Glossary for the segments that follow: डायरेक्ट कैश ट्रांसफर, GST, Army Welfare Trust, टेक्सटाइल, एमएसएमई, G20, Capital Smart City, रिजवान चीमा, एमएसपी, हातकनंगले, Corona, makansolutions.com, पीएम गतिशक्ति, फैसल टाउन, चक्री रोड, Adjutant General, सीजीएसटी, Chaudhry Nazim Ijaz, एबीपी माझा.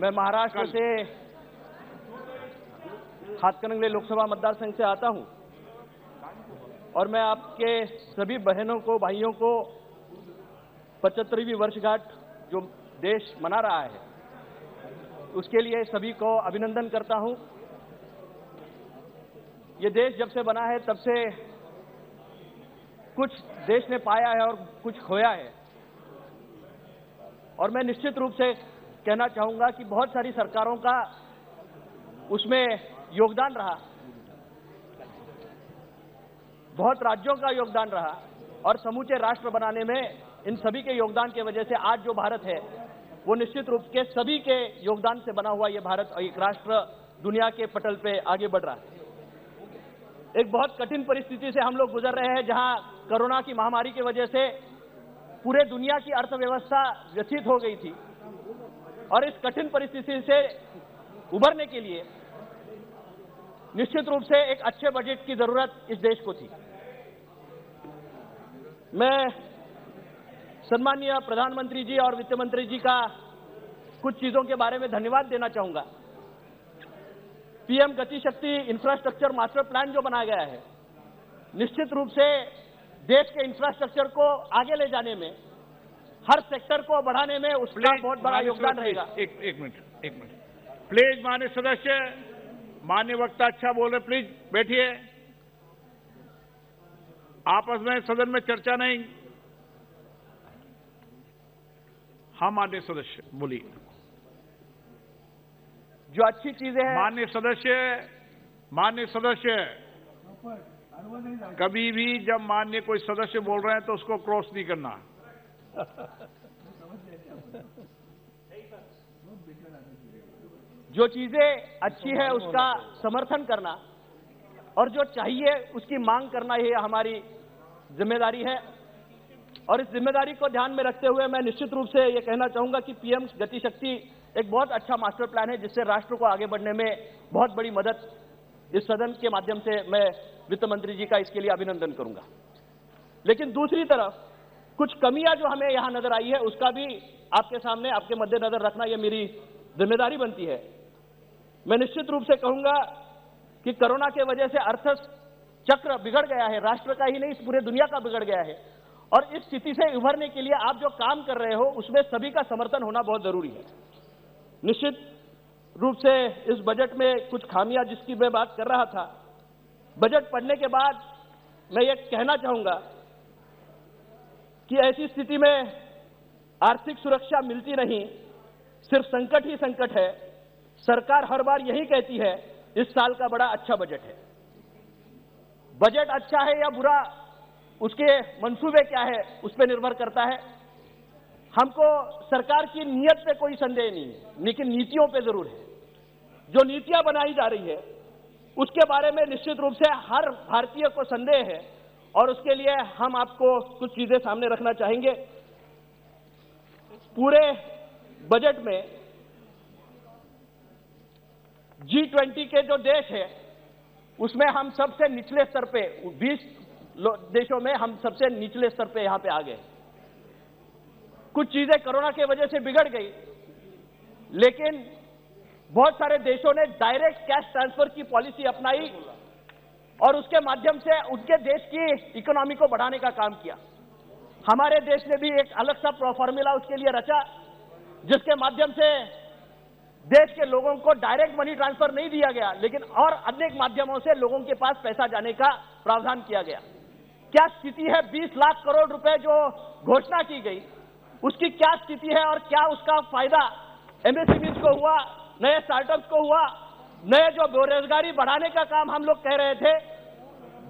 मैं महाराष्ट्र से हातकनंगले लोकसभा मतदार संघ से आता हूं और मैं आपके सभी बहनों को भाइयों को 75वीं वर्षगांठ जो देश मना रहा है उसके लिए सभी को अभिनंदन करता हूं। ये देश जब से बना है तब से कुछ देश ने पाया है और कुछ खोया है और मैं निश्चित रूप से कहना चाहूंगा कि बहुत सारी सरकारों का उसमें योगदान रहा, बहुत राज्यों का योगदान रहा और समूचे राष्ट्र बनाने में इन सभी के योगदान के वजह से आज जो भारत है वो निश्चित रूप के सभी के योगदान से बना हुआ ये भारत एक राष्ट्र दुनिया के पटल पे आगे बढ़ रहा है। एक बहुत कठिन परिस्थिति से हम लोग गुजर रहे हैं जहां कोरोना की महामारी की वजह से पूरे दुनिया की अर्थव्यवस्था व्यथित हो गई थी और इस कठिन परिस्थिति से उभरने के लिए निश्चित रूप से एक अच्छे बजट की जरूरत इस देश को थी। मैं सम्माननीय प्रधानमंत्री जी और वित्त मंत्री जी का कुछ चीजों के बारे में धन्यवाद देना चाहूंगा। पीएम गतिशक्ति infrastructure master plan जो बनाया गया है निश्चित रूप से देश के इंफ्रास्ट्रक्चर को आगे ले जाने में, हर सेक्टर को बढ़ाने में उसका बहुत बड़ा योगदान रहेगा। एक मिनट प्लीज माननीय सदस्य, माननीय वक्ता अच्छा बोल रहे, प्लीज बैठिए। आपस में सदन में चर्चा नहीं। हाँ माननीय सदस्य बोलिए। जो अच्छी चीजें हैं माननीय सदस्य कभी भी जब माननीय कोई सदस्य बोल रहे हैं तो उसको क्रॉस नहीं करना। जो चीजें अच्छी है उसका समर्थन करना और जो चाहिए उसकी मांग करना ही हमारी जिम्मेदारी है और इस जिम्मेदारी को ध्यान में रखते हुए मैं निश्चित रूप से ये कहना चाहूंगा कि पीएम गतिशक्ति एक बहुत अच्छा मास्टर प्लान है जिससे राष्ट्र को आगे बढ़ने में बहुत बड़ी मदद इस सदन के माध्यम से मैं वित्त मंत्री जी का इसके लिए अभिनंदन करूंगा। लेकिन दूसरी तरफ कुछ कमियां जो हमें यहां नजर आई है उसका भी आपके सामने आपके मद्देनजर रखना यह मेरी जिम्मेदारी बनती है। मैं निश्चित रूप से कहूंगा कि कोरोना के वजह से अर्थचक्र बिगड़ गया है, राष्ट्र का ही नहीं इस पूरे दुनिया का बिगड़ गया है और इस स्थिति से उभरने के लिए आप जो काम कर रहे हो उसमें सभी का समर्थन होना बहुत जरूरी है। निश्चित रूप से इस बजट में कुछ खामियां जिसकी मैं बात कर रहा था, बजट पढ़ने के बाद मैं ये कहना चाहूंगा कि ऐसी स्थिति में आर्थिक सुरक्षा मिलती नहीं, सिर्फ संकट ही संकट है। सरकार हर बार यही कहती है इस साल का बड़ा अच्छा बजट है। बजट अच्छा है या बुरा उसके मंसूबे क्या है उस पर निर्भर करता है। हमको सरकार की नीयत पे कोई संदेह नहीं है लेकिन नीतियों पे जरूर है। जो नीतियां बनाई जा रही है उसके बारे में निश्चित रूप से हर भारतीय को संदेह है और उसके लिए हम आपको कुछ चीजें सामने रखना चाहेंगे। पूरे बजट में G20 के जो देश है उसमें हम सबसे निचले स्तर पे 20 देशों में हम सबसे निचले स्तर पे यहां पे आ गए। कुछ चीजें कोरोना के वजह से बिगड़ गई लेकिन बहुत सारे देशों ने डायरेक्ट कैश ट्रांसफर की पॉलिसी अपनाई और उसके माध्यम से उनके देश की इकोनॉमी को बढ़ाने का काम किया। हमारे देश ने भी एक अलग सा फॉर्मूला उसके लिए रचा जिसके माध्यम से देश के लोगों को डायरेक्ट मनी ट्रांसफर नहीं दिया गया लेकिन और अनेक माध्यमों से लोगों के पास पैसा जाने का प्रावधान किया गया। क्या स्थिति है? 20 लाख करोड़ रुपए जो घोषणा की गई उसकी क्या स्थिति है और क्या उसका फायदा एमएसएमई को हुआ, नए स्टार्टअप्स को हुआ, नए जो बेरोजगारी बढ़ाने का काम हम लोग कह रहे थे।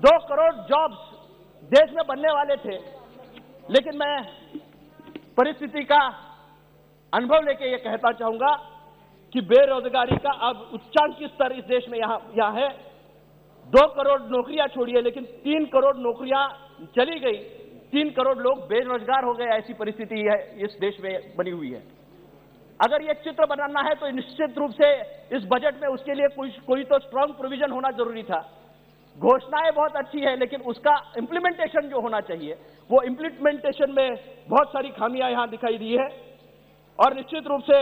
2 करोड़ जॉब्स देश में बनने वाले थे लेकिन मैं परिस्थिति का अनुभव लेके ये कहता चाहूंगा कि बेरोजगारी का अब उच्चांक स्तर इस देश में यहाँ है। 2 करोड़ नौकरियां छोड़ी है लेकिन 3 करोड़ नौकरियां चली गई, 3 करोड़ लोग बेरोजगार हो गए। ऐसी परिस्थिति है इस देश में बनी हुई है। अगर ये चित्र बनाना है तो निश्चित रूप से इस बजट में उसके लिए कोई तो स्ट्रांग प्रोविजन होना जरूरी था। घोषणाएं बहुत अच्छी है लेकिन उसका इंप्लीमेंटेशन जो होना चाहिए वो इंप्लीमेंटेशन में बहुत सारी खामियां यहां दिखाई दी है और निश्चित रूप से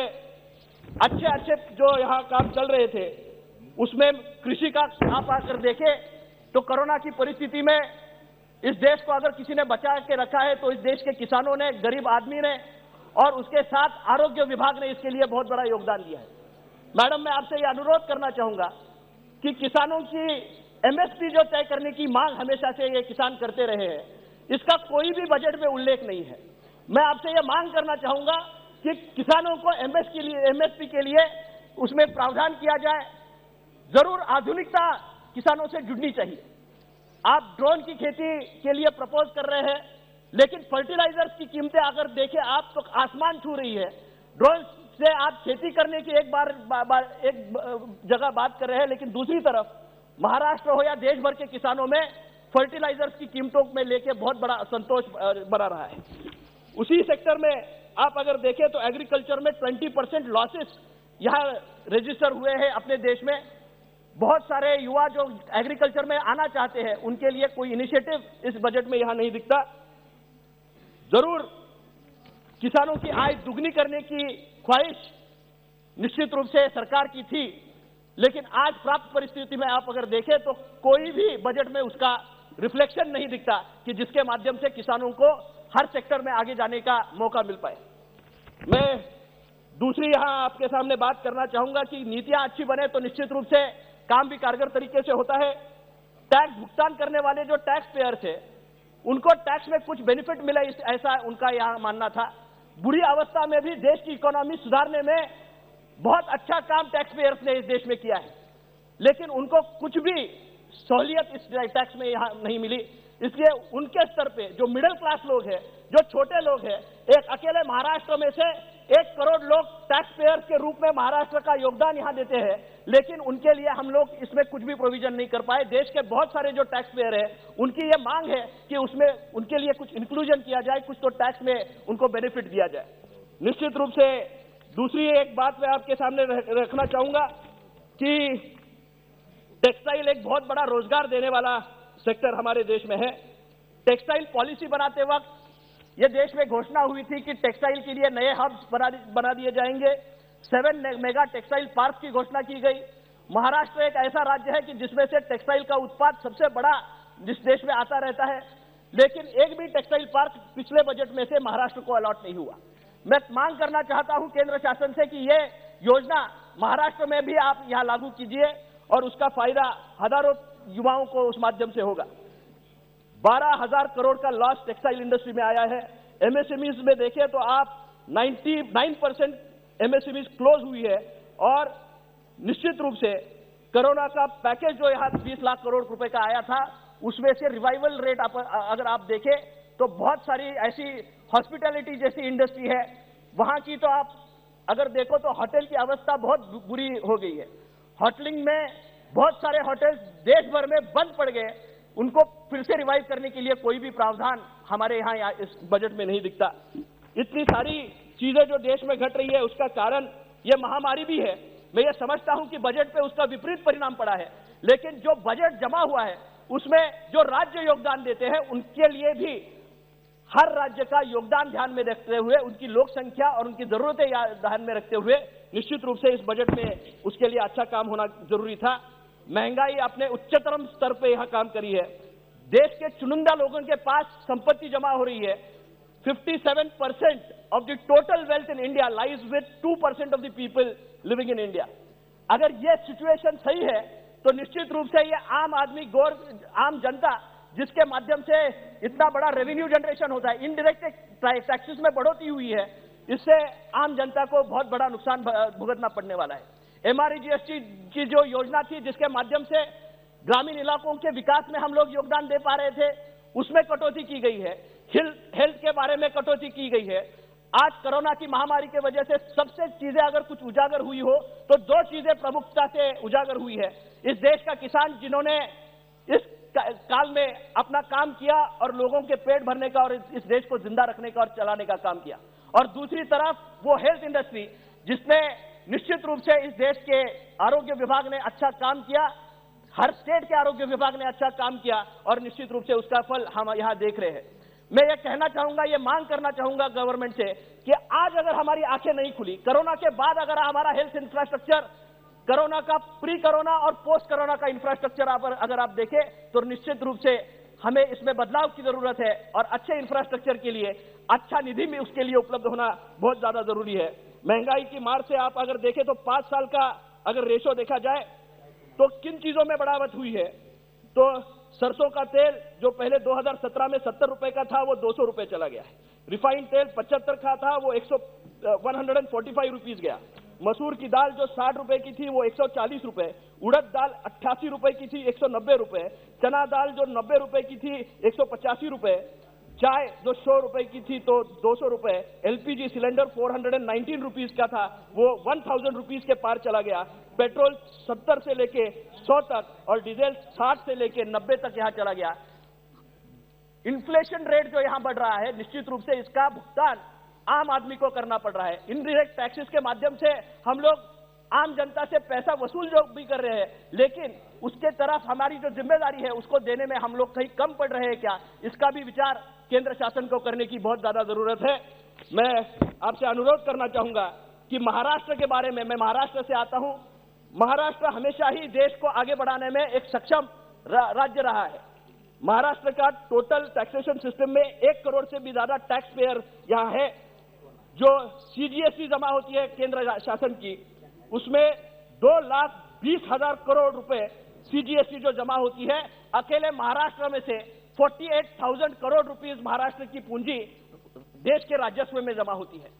अच्छे अच्छे जो यहाँ काम चल रहे थे उसमें कृषि का आप आकर देखें तो कोरोना की परिस्थिति में इस देश को अगर किसी ने बचा के रखा है तो इस देश के किसानों ने, गरीब आदमी ने, और उसके साथ आरोग्य विभाग ने इसके लिए बहुत बड़ा योगदान दिया है। मैडम, मैं आपसे ये अनुरोध करना चाहूंगा कि किसानों की एमएसपी जो तय करने की मांग हमेशा से ये किसान करते रहे हैं, इसका कोई भी बजट में उल्लेख नहीं है। मैं आपसे ये मांग करना चाहूंगा कि किसानों को एमएसपी के लिए उसमें प्रावधान किया जाए। जरूर आधुनिकता किसानों से जुड़नी चाहिए। आप ड्रोन की खेती के लिए प्रपोज कर रहे हैं, लेकिन फर्टिलाइजर्स की कीमतें अगर देखें आप तो आसमान छू रही है। ड्रोन से आप खेती करने की एक जगह बात कर रहे हैं, लेकिन दूसरी तरफ महाराष्ट्र हो या देश भर के किसानों में फर्टिलाइजर्स की कीमतों में लेके बहुत बड़ा असंतोष बना रहा है। उसी सेक्टर में आप अगर देखें तो एग्रीकल्चर में 20% लॉसेस यहाँ रजिस्टर हुए हैं अपने देश में। बहुत सारे युवा जो एग्रीकल्चर में आना चाहते हैं उनके लिए कोई इनिशिएटिव इस बजट में यहाँ नहीं दिखता। जरूर किसानों की आय दुगनी करने की ख्वाहिश निश्चित रूप से सरकार की थी, लेकिन आज प्राप्त परिस्थिति में आप अगर देखें तो कोई भी बजट में उसका रिफ्लेक्शन नहीं दिखता कि जिसके माध्यम से किसानों को हर सेक्टर में आगे जाने का मौका मिल पाए। मैं दूसरी यहां आपके सामने बात करना चाहूंगा कि नीतियां अच्छी बने तो निश्चित रूप से काम भी कारगर तरीके से होता है। टैक्स भुगतान करने वाले जो टैक्स पेयर्स है उनको टैक्स में कुछ बेनिफिट मिला, ऐसा उनका यहां मानना था। बुरी अवस्था में भी देश की इकोनॉमी सुधारने में बहुत अच्छा काम टैक्स पेयर्स ने इस देश में किया है, लेकिन उनको कुछ भी सहूलियत इस टैक्स में यहाँ नहीं मिली। इसलिए उनके स्तर पे जो मिडिल क्लास लोग हैं, जो छोटे लोग हैं, एक अकेले महाराष्ट्र में से 1 करोड़ लोग टैक्स पेयर्स के रूप में महाराष्ट्र का योगदान यहाँ देते हैं, लेकिन उनके लिए हम लोग इसमें कुछ भी प्रोविजन नहीं कर पाए। देश के बहुत सारे जो टैक्स पेयर है उनकी ये मांग है कि उसमें उनके लिए कुछ इंक्लूजन किया जाए, कुछ तो टैक्स में उनको बेनिफिट दिया जाए। निश्चित रूप से दूसरी एक बात मैं आपके सामने रखना चाहूंगा कि टेक्सटाइल एक बहुत बड़ा रोजगार देने वाला सेक्टर हमारे देश में है। टेक्सटाइल पॉलिसी बनाते वक्त यह देश में घोषणा हुई थी कि टेक्सटाइल के लिए नए हब्स बना दिए जाएंगे। 7 मेगा टेक्सटाइल पार्क की घोषणा की गई। महाराष्ट्र एक ऐसा राज्य है कि जिसमें से टेक्सटाइल का उत्पाद सबसे बड़ा जिस देश में आता रहता है, लेकिन एक भी टेक्सटाइल पार्क पिछले बजट में से महाराष्ट्र को अलॉट नहीं हुआ। मैं मांग करना चाहता हूं केंद्र शासन से कि ये योजना महाराष्ट्र में भी आप यहां लागू कीजिए और उसका फायदा हजारों युवाओं को उस माध्यम से होगा। 12,000 करोड़ का लॉस टेक्सटाइल इंडस्ट्री में आया है। एमएसएमई में देखें तो आप 99% एमएसएमई क्लोज हुई है, और निश्चित रूप से कोरोना का पैकेज जो यहाँ 20 लाख करोड़ रुपए का आया था उसमें से रिवाइवल रेट अगर आप देखें तो बहुत सारी ऐसी हॉस्पिटैलिटी जैसी इंडस्ट्री है, वहां की तो आप अगर देखो तो होटल की अवस्था बहुत बुरी हो गई है। होटलिंग में बहुत सारे होटल देश भर में बंद पड़ गए, उनको फिर से रिवाइव करने के लिए कोई भी प्रावधान हमारे यहाँ इस बजट में नहीं दिखता। इतनी सारी चीजें जो देश में घट रही है उसका कारण ये महामारी भी है। मैं ये समझता हूं कि बजट पे उसका विपरीत परिणाम पड़ा है, लेकिन जो बजट जमा हुआ है उसमें जो राज्य योगदान देते हैं उनके लिए भी हर राज्य का योगदान ध्यान में रखते हुए, उनकी लोक संख्या और उनकी जरूरतें ध्यान में रखते हुए निश्चित रूप से इस बजट में उसके लिए अच्छा काम होना जरूरी था। महंगाई अपने उच्चतम स्तर पर यह काम करी है। देश के चुनिंदा लोगों के पास संपत्ति जमा हो रही है। 57% of the total wealth in India lies with 2% of the people living in India. अगर यह सिचुएशन सही है तो निश्चित रूप से ये आम आदमी, आम जनता जिसके माध्यम से इतना बड़ा रेवेन्यू जनरेशन होता है, इनडायरेक्ट टैक्सेस में बढ़ोतरी हुई है, इससे आम जनता को बहुत बड़ा नुकसान भुगतना पड़ने वाला है। MRG GST की जो योजना थी जिसके माध्यम से ग्रामीण इलाकों के विकास में हम लोग योगदान दे पा रहे थे, उसमें कटौती की गई है। हेल्थ के बारे में कटौती की गई है। आज कोरोना की महामारी के वजह से सबसे चीजें अगर कुछ उजागर हुई हो तो 2 चीजें प्रमुखता से उजागर हुई है। इस देश का किसान जिन्होंने इस काल में अपना काम किया और लोगों के पेट भरने का और इस देश को जिंदा रखने का और चलाने का काम किया, और दूसरी तरफ वो हेल्थ इंडस्ट्री जिसने निश्चित रूप से इस देश के आरोग्य विभाग ने अच्छा काम किया, हर स्टेट के आरोग्य विभाग ने अच्छा काम किया, और निश्चित रूप से उसका फल हम यहां देख रहे हैं। मैं ये कहना चाहूंगा, ये मांग करना चाहूंगा गवर्नमेंट से कि आज अगर हमारी आंखें नहीं खुली, कोरोना के बाद अगर हमारा हेल्थ इंफ्रास्ट्रक्चर, कोरोना का प्री कोरोना और पोस्ट कोरोना का इंफ्रास्ट्रक्चर अगर आप देखें तो निश्चित रूप से हमें इसमें बदलाव की जरूरत है और अच्छे इंफ्रास्ट्रक्चर के लिए अच्छा निधि भी उसके लिए उपलब्ध होना बहुत ज्यादा जरूरी है। महंगाई की मार से आप अगर देखें तो 5 साल का अगर रेशो देखा जाए तो किन चीजों में बढ़ावट हुई है, तो सरसों का तेल जो पहले 2017 में 70 रुपए का था वो 200 रुपए चला गया है, रिफाइंड तेल 75 का था वो 145 रुपीज गया, मसूर की दाल जो 60 रुपए की थी वो 140 रुपए, उड़द दाल 88 रुपए की थी 190 रुपए, चना दाल जो 90 रुपए की थी 185 रुपए, चाय जो 100 रुपए की थी तो 200 रुपए, एलपीजी सिलेंडर 419 रुपीज का था वो 1000 रुपीज के पार चला गया, पेट्रोल 70 से लेके 100 तक और डीजल 60 से लेके 90 तक यहाँ चला गया। इन्फ्लेशन रेट जो यहाँ बढ़ रहा है निश्चित रूप से इसका भुगतान आम आदमी को करना पड़ रहा है। इनडायरेक्ट टैक्सेस के माध्यम से हम लोग आम जनता से पैसा वसूल जो भी कर रहे हैं, लेकिन उसके तरफ हमारी जो जिम्मेदारी है उसको देने में हम लोग कहीं कम पड़ रहे हैं क्या, इसका भी विचार केंद्र शासन को करने की बहुत ज्यादा जरूरत है। मैं आपसे अनुरोध करना चाहूंगा कि महाराष्ट्र के बारे में, मैं महाराष्ट्र से आता हूं, महाराष्ट्र हमेशा ही देश को आगे बढ़ाने में एक सक्षम राज्य रहा है। महाराष्ट्र का टोटल टैक्सेशन सिस्टम में 1 करोड़ से भी ज्यादा टैक्स पेयर यहाँ है। जो सीजीएसटी जमा होती है केंद्र शासन की, उसमें 2,20,000 करोड़ रुपए सीजीएसटी जो जमा होती है, अकेले महाराष्ट्र में से 48,000 करोड़ रुपीस महाराष्ट्र की पूंजी देश के राजस्व में जमा होती है।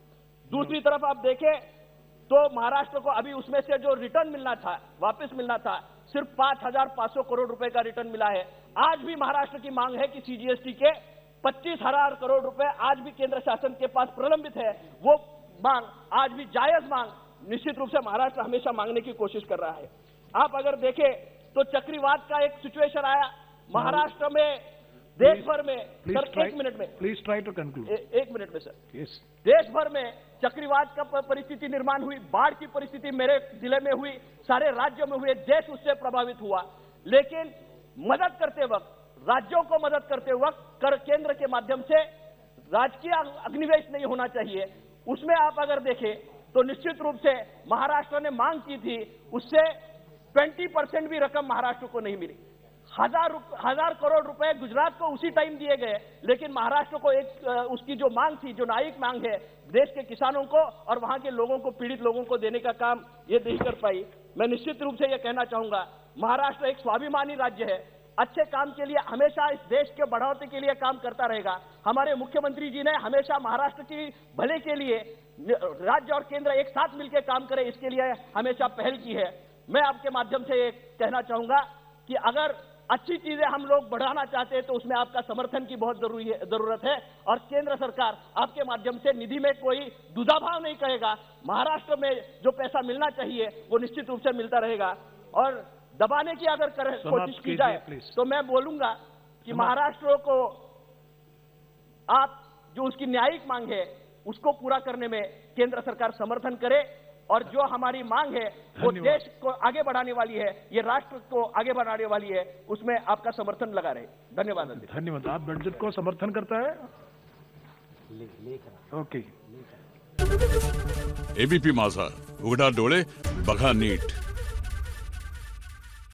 दूसरी तरफ आप देखें तो महाराष्ट्र को अभी उसमें से जो रिटर्न मिलना था, वापस मिलना था, सिर्फ 5,500 करोड़ रुपए का रिटर्न मिला है। आज भी महाराष्ट्र की मांग है कि सीजीएसटी के 25,000 करोड़ रुपए आज भी केंद्र शासन के पास प्रलंबित है। वो मांग आज भी जायज मांग निश्चित रूप से महाराष्ट्र हमेशा मांगने की कोशिश कर रहा है। आप अगर देखें तो चक्रवात का एक सिचुएशन आया महाराष्ट्र में, देश भर में सर, एक मिनट में सर, देश भर में चक्रवात का परिस्थिति निर्माण हुई, बाढ़ की परिस्थिति मेरे जिले में हुई, सारे राज्यों में हुए, देश उससे प्रभावित हुआ। लेकिन मदद करते वक्त, राज्यों को मदद करते वक्त कर केंद्र के माध्यम से राजकीय अग्निवेश नहीं होना चाहिए। उसमें आप अगर देखें तो निश्चित रूप से महाराष्ट्र ने मांग की थी, उससे 20% भी रकम महाराष्ट्र को नहीं मिली। 1,000 करोड़ रुपए गुजरात को उसी टाइम दिए गए, लेकिन महाराष्ट्र को उसकी जो मांग थी, जो न्यायिक मांग है देश के किसानों को और वहां के लोगों को, पीड़ित लोगों को देने का काम ये नहीं कर पाई। मैं निश्चित रूप से ये कहना चाहूंगा, महाराष्ट्र एक स्वाभिमानी राज्य है, अच्छे काम के लिए हमेशा इस देश के बढ़ावते के लिए काम करता रहेगा। हमारे मुख्यमंत्री जी ने हमेशा महाराष्ट्र की भले के लिए राज्य और केंद्र एक साथ मिलकर काम करे, इसके लिए हमेशा पहल की है। मैं आपके माध्यम से ये कहना चाहूंगा कि अगर अच्छी चीजें हम लोग बढ़ाना चाहते हैं तो उसमें आपका समर्थन की बहुत जरूरत है और केंद्र सरकार आपके माध्यम से निधि में कोई दुधाभाव नहीं करेगा। महाराष्ट्र में जो पैसा मिलना चाहिए वो निश्चित रूप से मिलता रहेगा और दबाने की अगर कोशिश की जाए तो मैं बोलूंगा कि महाराष्ट्र को आप जो उसकी न्यायिक मांग है उसको पूरा करने में केंद्र सरकार समर्थन करे और जो हमारी मांग है वो देश को आगे बढ़ाने वाली है, ये राष्ट्र को आगे बढ़ाने वाली है, उसमें आपका समर्थन लगा रहे। धन्यवाद। धन्यवाद। आप बजट को समर्थन करता है? ओके। एबीपी माझा, उघडा डोळे बघा नीट।